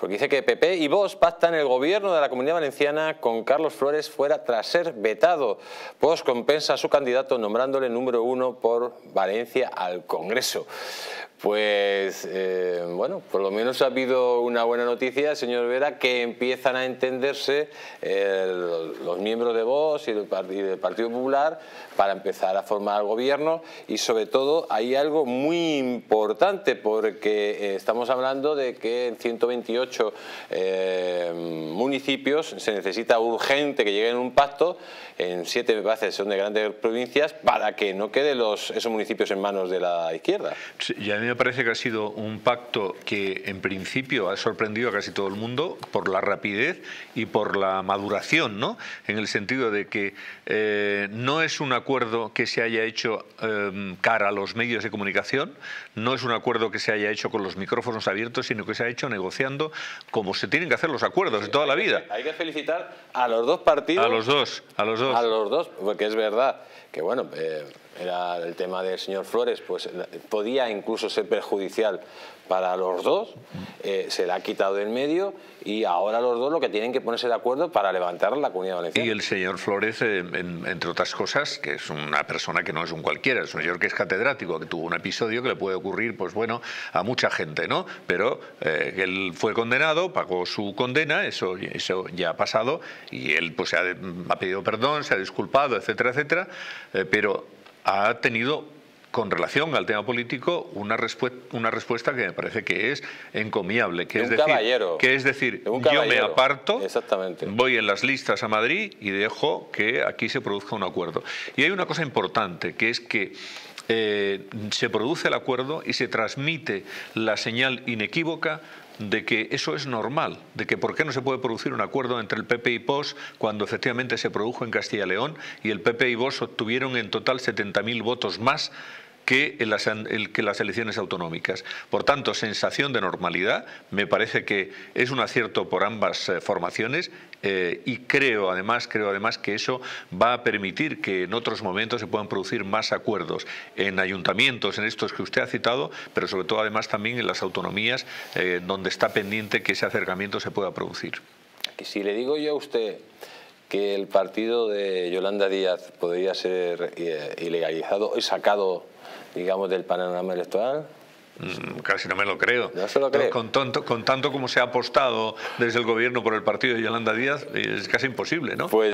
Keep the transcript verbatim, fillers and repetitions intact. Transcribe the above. porque dice que P P y Vox pactan el gobierno de la Comunidad Valenciana con Carlos Flores fuera tras ser vetado. Vox compensa a su candidato nombrándole número uno por Valencia al Congreso. Pues, eh, bueno, por lo menos ha habido una buena noticia, señor Vera, que empiezan a entenderse eh, los miembros de Vox y del, y del Partido Popular para empezar a formar gobierno. Y sobre todo hay algo muy importante, porque eh, estamos hablando de que en ciento veintiocho eh, municipios se necesita urgente que lleguen un pacto, en siete me parece son de grandes provincias, para que no queden los, esos municipios en manos de la izquierda. Sí, y a mí me parece que ha sido un pacto que en principio ha sorprendido a casi todo el mundo por la rapidez y por la maduración, ¿no? En el sentido de que eh, no es un acuerdo que se haya hecho eh, cara a los medios de comunicación, no es un acuerdo que se haya hecho con los micrófonos abiertos, sino que se ha hecho negociando como se tienen que hacer los acuerdos de toda la vida. Hay que felicitar a los dos partidos. A los dos, a los dos. A los dos, porque es verdad que, bueno, eh, era el tema del señor Flores, pues podía incluso ser perjudicial para los dos, eh, se le ha quitado del medio y ahora los dos lo que tienen que ponerse de acuerdo para levantar la Comunidad Valenciana. Y el señor Flores, eh, en, entre otras cosas, que es una persona que no es un cualquiera, es un señor que es catedrático, que tuvo un episodio que le puede ocurrir, pues bueno, a mucha gente, ¿no? Pero eh, él fue condenado, pagó su condena, eso, eso ya ha pasado, y él pues ha, ha pedido perdón, se ha disculpado, etcétera, etcétera, eh, pero ha tenido, con relación al tema político, una, una respuesta que me parece que es encomiable. Que de es un decir, caballero. Que es decir, de un yo me aparto, exactamente, voy en las listas a Madrid y dejo que aquí se produzca un acuerdo. Y hay una cosa importante, que es que eh, se produce el acuerdo y se transmite la señal inequívoca de que eso es normal, de que por qué no se puede producir un acuerdo entre el P P y Vox cuando efectivamente se produjo en Castilla y León y el P P y Vox obtuvieron en total setenta mil votos más que en las, el, que las elecciones autonómicas. Por tanto, sensación de normalidad, me parece que es un acierto por ambas eh, formaciones eh, y creo además, creo además que eso va a permitir que en otros momentos se puedan producir más acuerdos en ayuntamientos, en estos que usted ha citado, pero sobre todo además también en las autonomías eh, donde está pendiente que ese acercamiento se pueda producir. Que si le digo yo a usted que el partido de Yolanda Díaz podría ser eh, ilegalizado y sacado, digamos, del panorama electoral, casi no me lo creo. No se lo creo. Con, tonto, con tanto como se ha apostado desde el gobierno por el partido de Yolanda Díaz, es casi imposible, ¿no? Pues